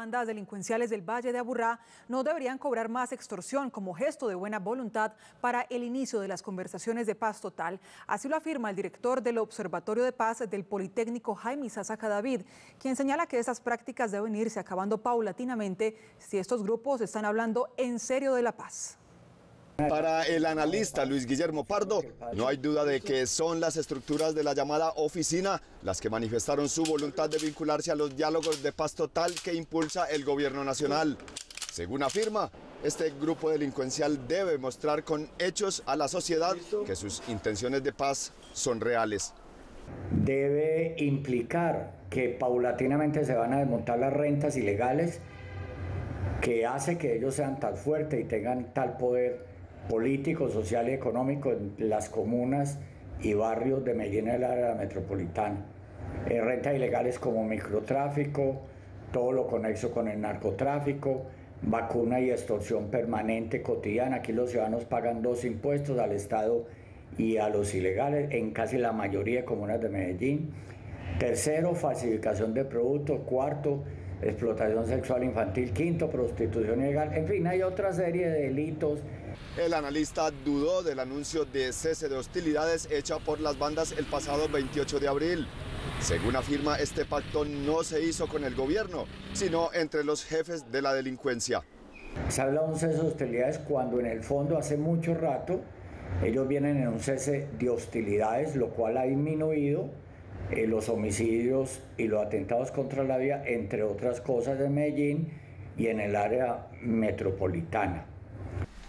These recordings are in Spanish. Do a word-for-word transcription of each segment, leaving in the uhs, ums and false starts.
bandas delincuenciales del Valle de Aburrá no deberían cobrar más extorsión como gesto de buena voluntad para el inicio de las conversaciones de paz total. Así lo afirma el director del Observatorio de Paz del Politécnico Jaime Isaza Cadavid, quien señala que estas prácticas deben irse acabando paulatinamente si estos grupos están hablando en serio de la paz. Para el analista Luis Guillermo Pardo, no hay duda de que son las estructuras de la llamada oficina las que manifestaron su voluntad de vincularse a los diálogos de paz total que impulsa el gobierno nacional. Según afirma, este grupo delincuencial debe mostrar con hechos a la sociedad que sus intenciones de paz son reales. Debe implicar que paulatinamente se van a desmontar las rentas ilegales que hace que ellos sean tan fuertes y tengan tal poder político, social y económico en las comunas y barrios de Medellín y el área metropolitana. Eh, rentas ilegales como microtráfico, todo lo conexo con el narcotráfico, vacuna y extorsión permanente cotidiana. Aquí los ciudadanos pagan dos impuestos al Estado y a los ilegales en casi la mayoría de comunas de Medellín. Tercero, falsificación de productos. Cuarto, explotación sexual infantil. Quinto, prostitución ilegal. En fin, hay otra serie de delitos. El analista dudó del anuncio de cese de hostilidades hecha por las bandas el pasado veintiocho de abril. Según afirma, este pacto no se hizo con el gobierno, sino entre los jefes de la delincuencia. Se habla de un cese de hostilidades cuando en el fondo hace mucho rato ellos vienen en un cese de hostilidades, lo cual ha disminuido eh, los homicidios y los atentados contra la vida, entre otras cosas, en Medellín y en el área metropolitana.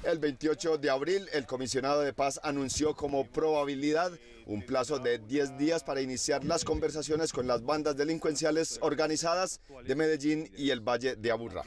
El veintiocho de abril, el comisionado de paz anunció como probabilidad un plazo de diez días para iniciar las conversaciones con las bandas delincuenciales organizadas de Medellín y el Valle de Aburrá.